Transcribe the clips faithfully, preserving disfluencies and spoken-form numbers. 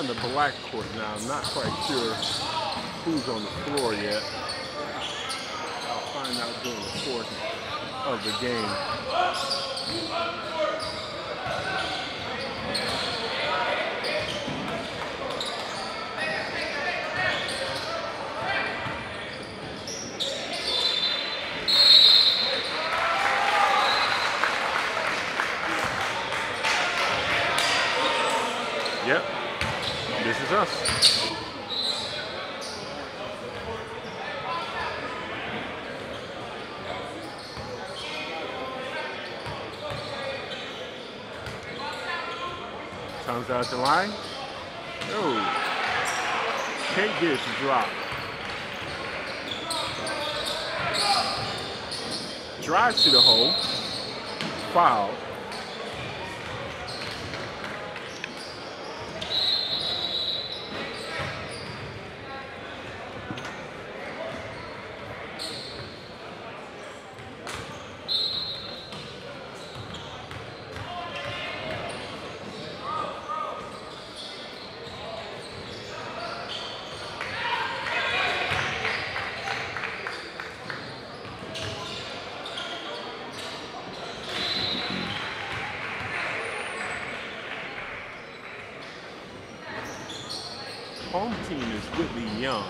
in the black court now. I'm not quite sure who's on the floor yet. I'll find out during the course of the game. Yep, this is us. Comes out the line. Oh, can't get it to drop. Drives to the hole. Foul. Home team is Whitney Young.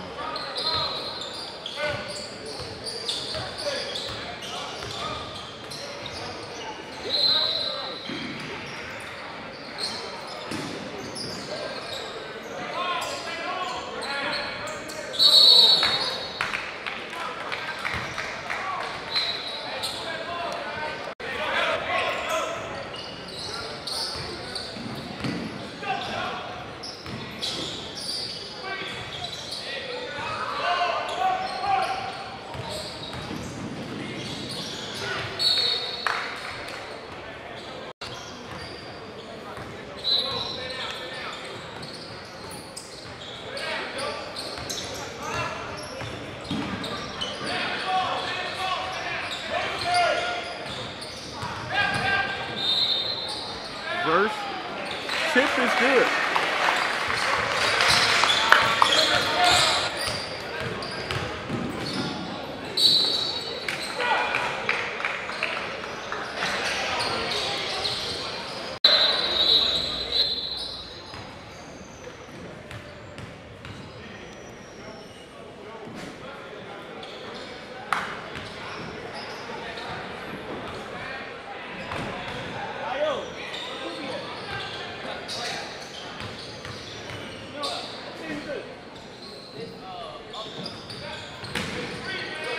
First tip is good.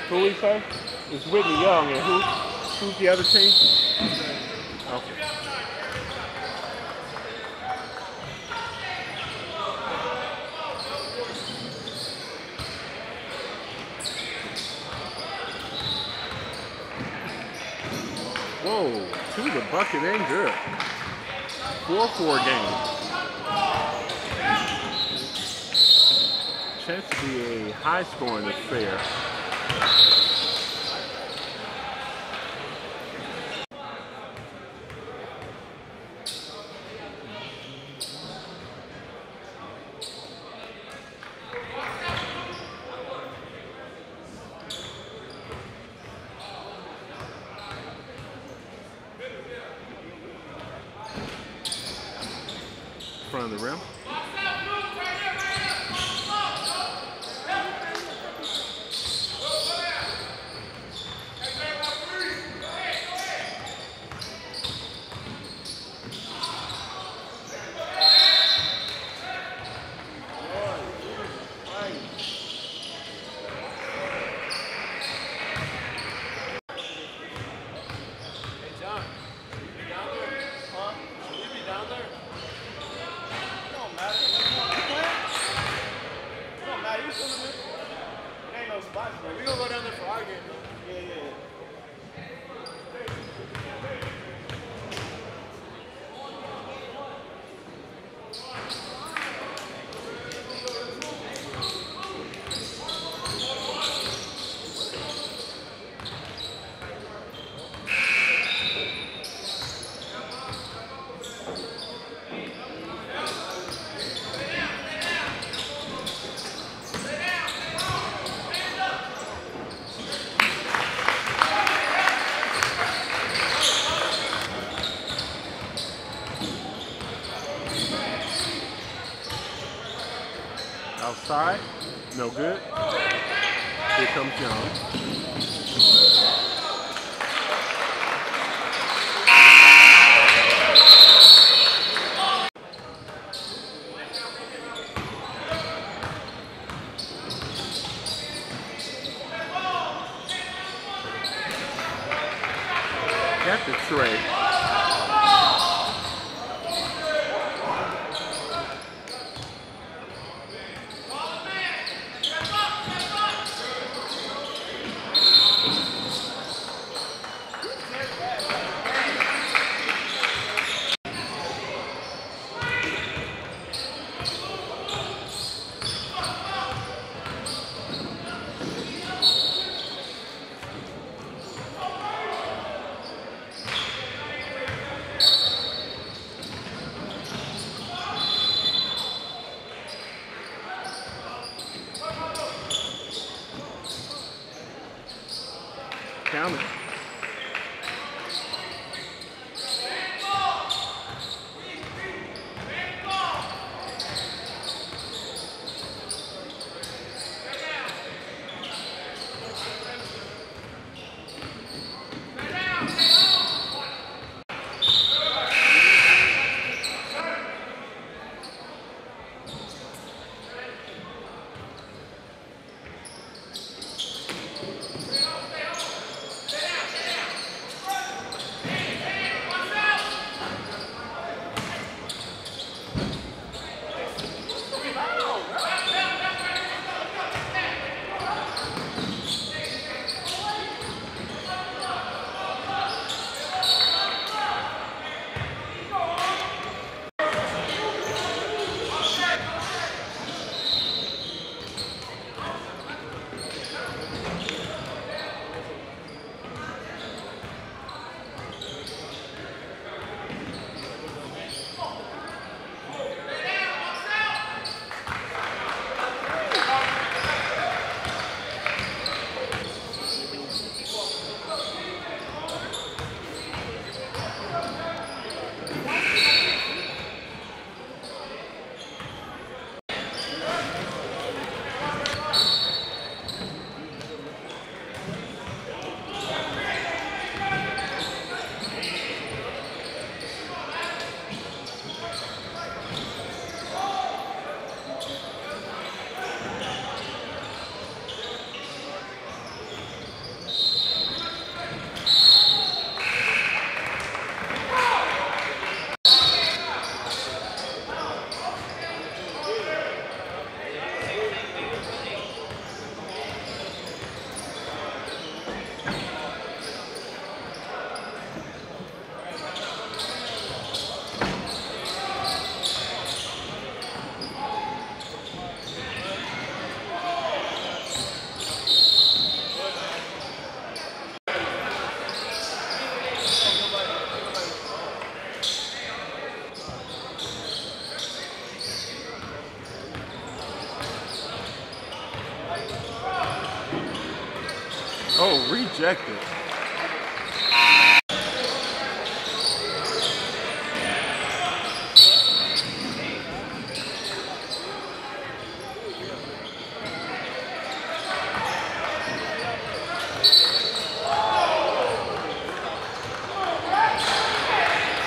Who we say? It's Whitney Young, and who? Who's the other team? Okay. Whoa! To the bucket and good. four four game. Chance to be a high-scoring affair. In front of the rim. Down there. Outside. No good. Here comes Young. That's a tray. Count it. Oh, rejected.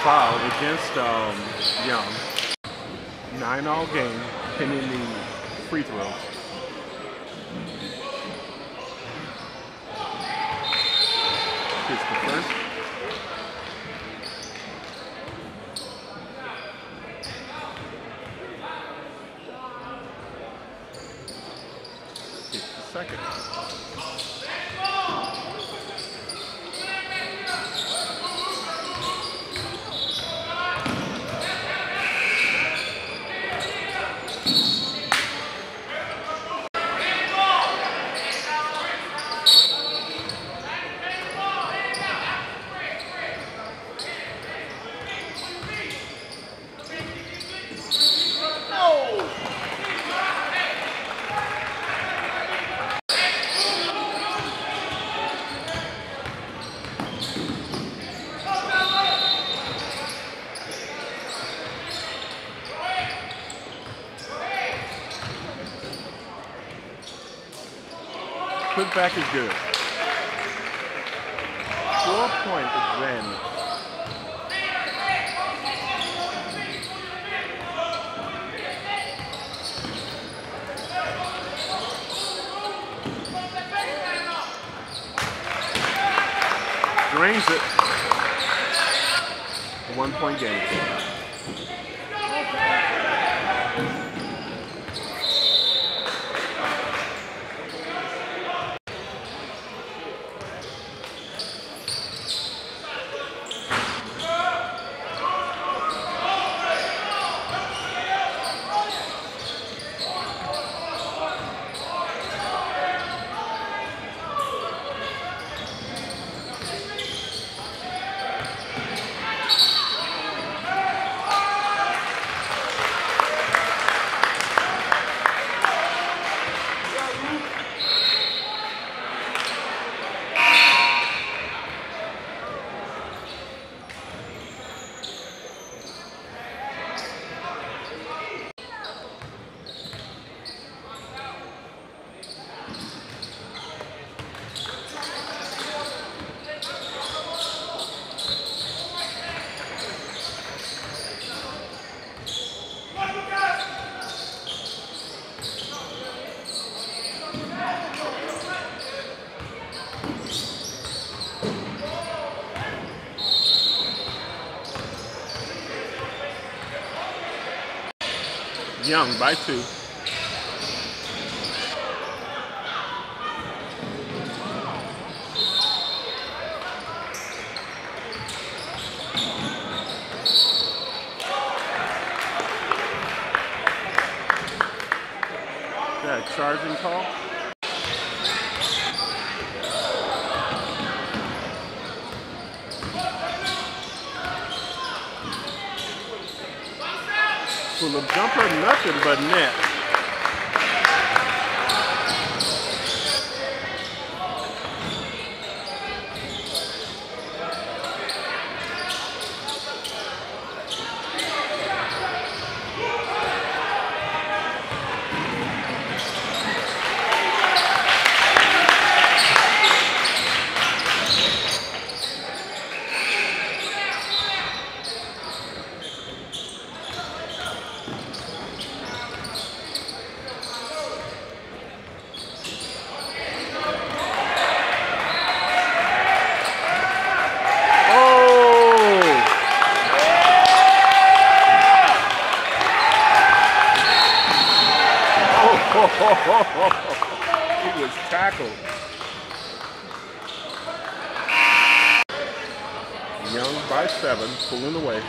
Foul against um, Young. Nine all game, pinning the free throws. It's the first. It's the second. Put back is good. Four point advantage. Drains it. A one point game. Young by two. That charging call. Full of jumper, nothing but net. He was tackled. Young by seven, pulling away.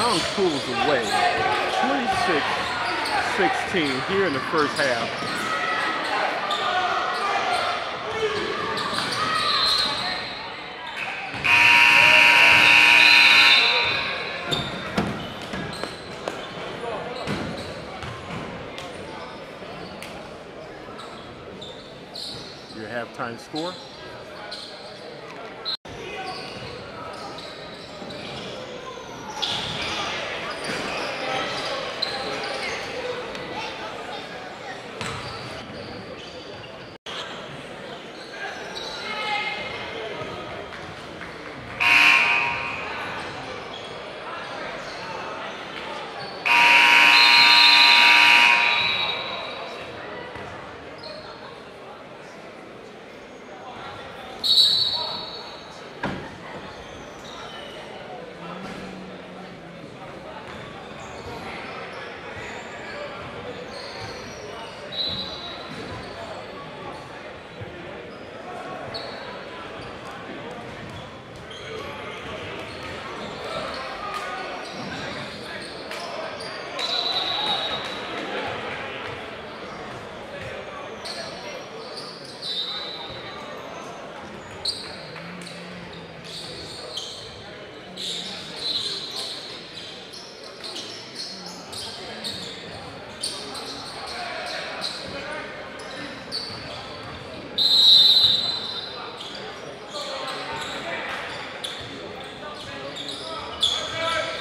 Young pulls away twenty-six sixteen here in the first half. Halftime score.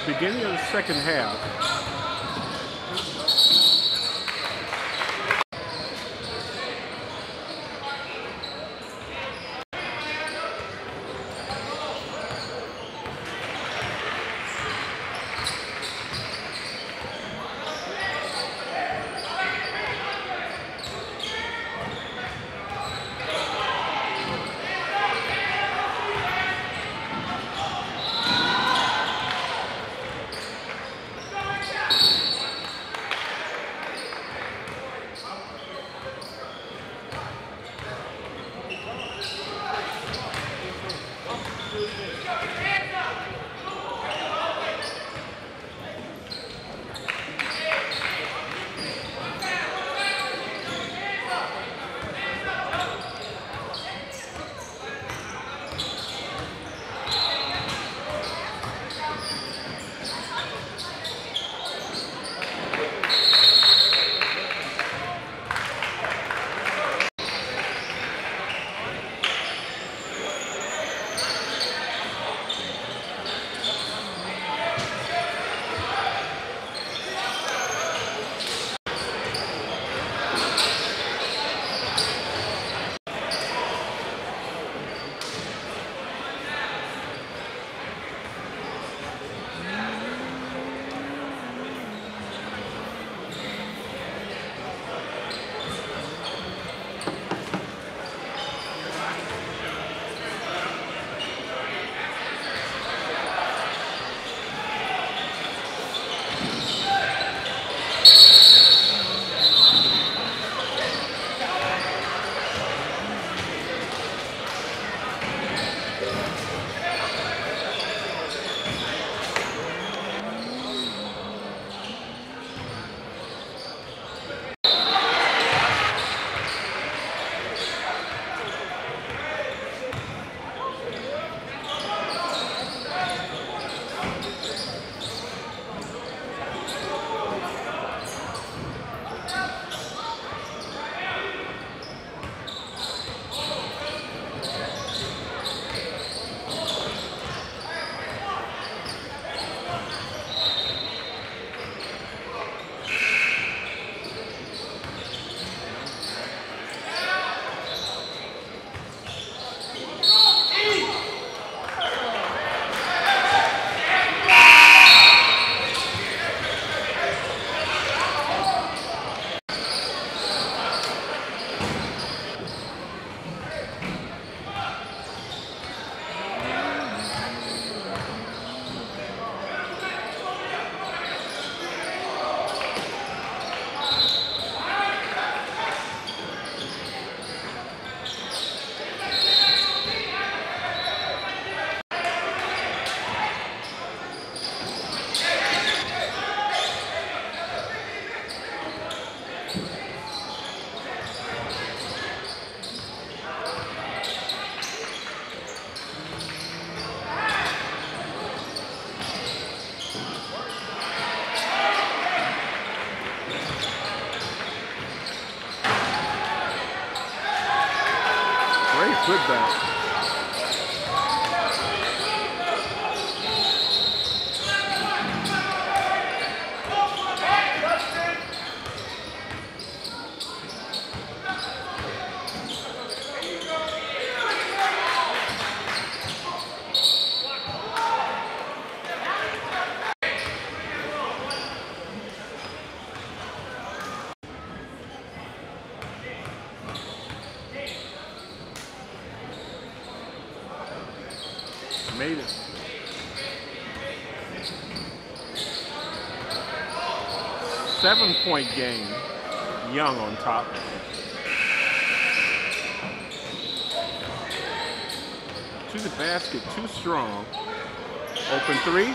Beginning of the second half. put back. Made it. Seven point game. Young on top. To the basket, too strong. Open three.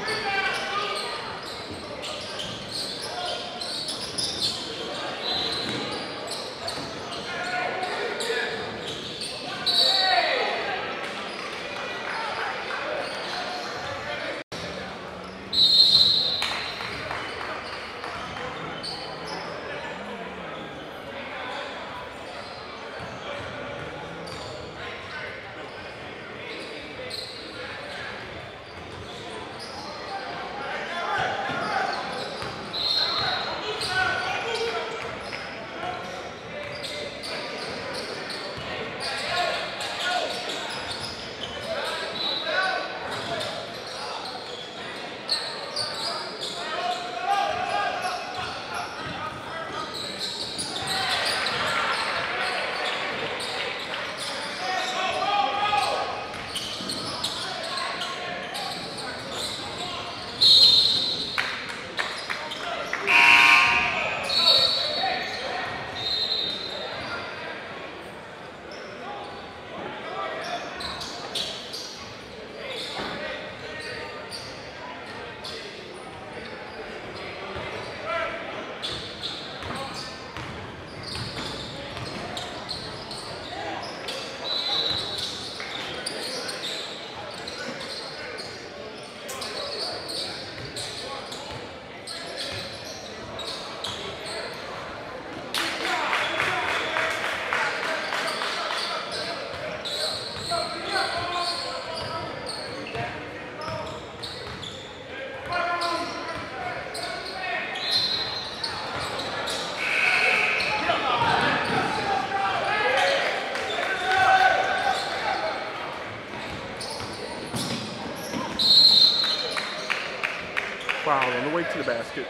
Foul on the way to the basket.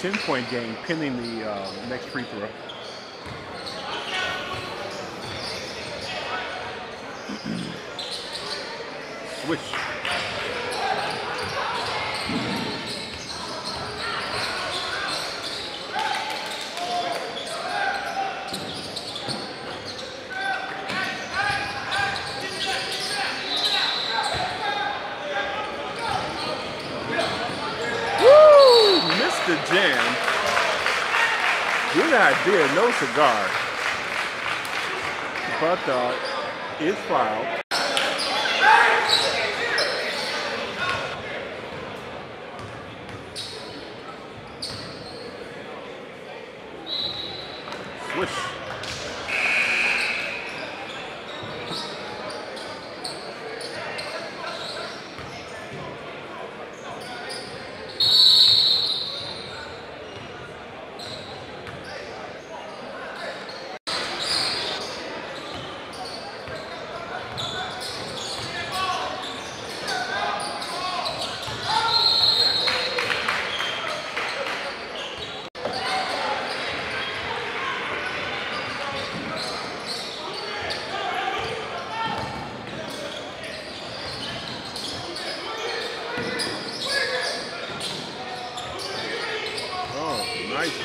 ten-point game, pending the uh, next free throw. Switch. Jam. Good idea, no cigar. But uh, it's fouled. Swish.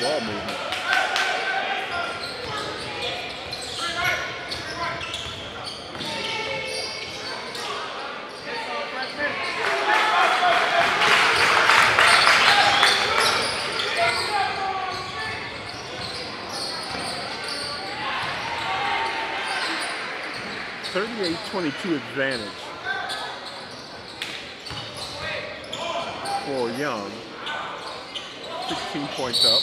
ball movement. thirty-eight twenty-two advantage for Young. sixteen points up.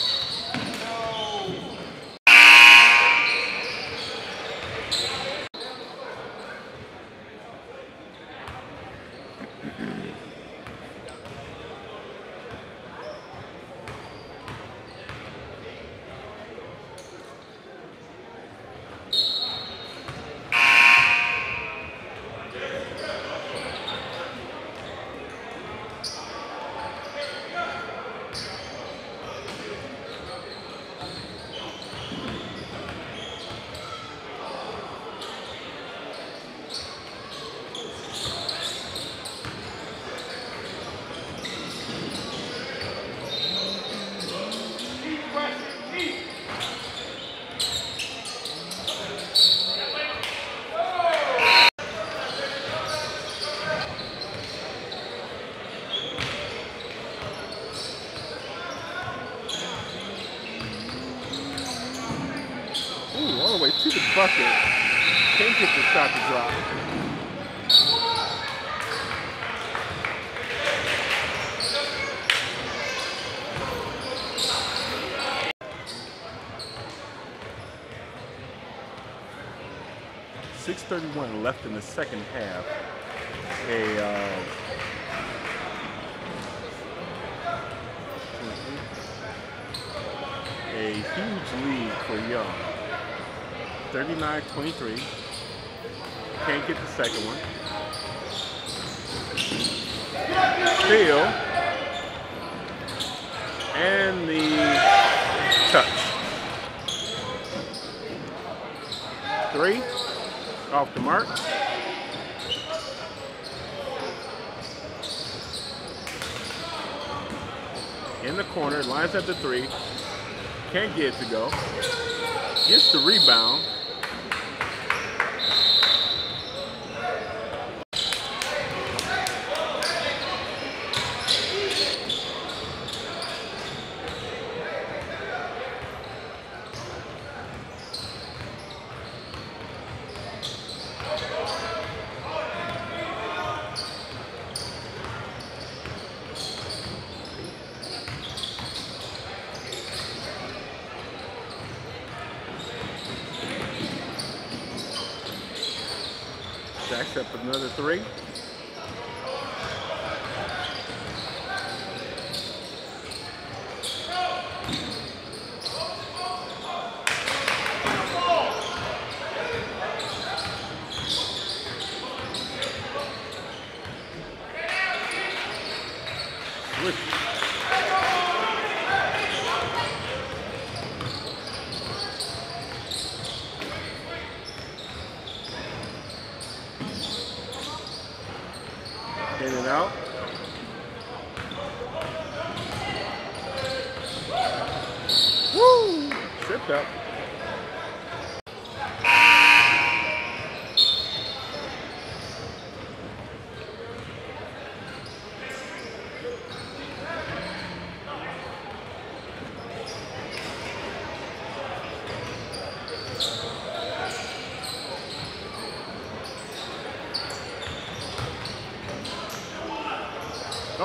To the bucket, can't get the shot to drop. six thirty-one left in the second half. A uh, a huge lead for Young. thirty-nine twenty-three. Can't get the second one. Steal. And the touch. Three. Off the mark. In the corner. Lines at the three. Can't get it to go. Gets the rebound. Jacks up another three. In and out. Woo! Tripped up.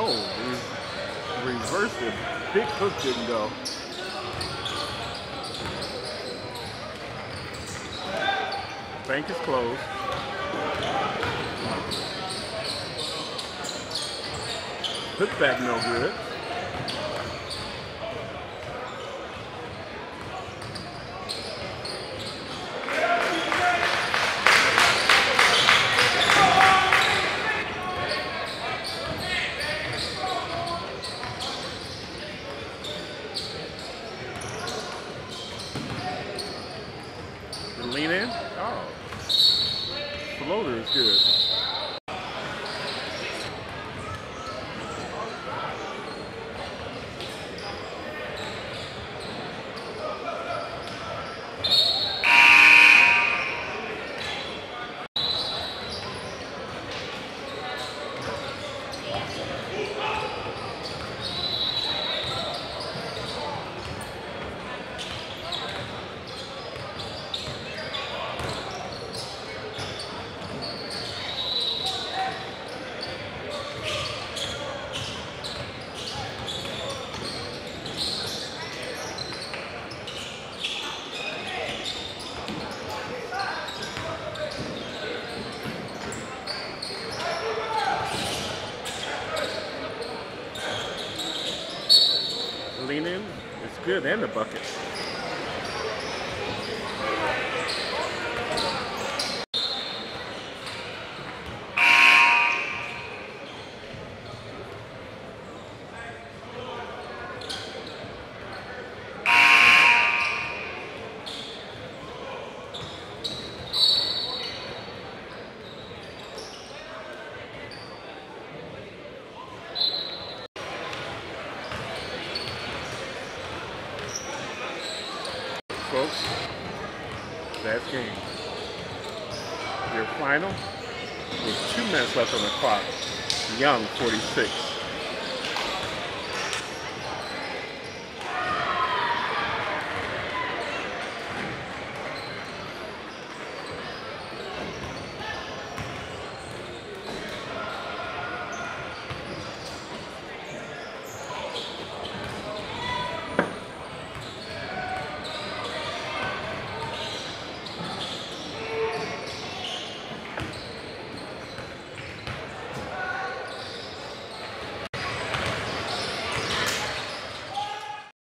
Oh, we reversed it. Big hook didn't go. Bank is closed. Hook back no good. Lean in. Oh. Floater is good. good, and the bucket. Folks, that game, your final, with two minutes left on the clock, Young forty-six.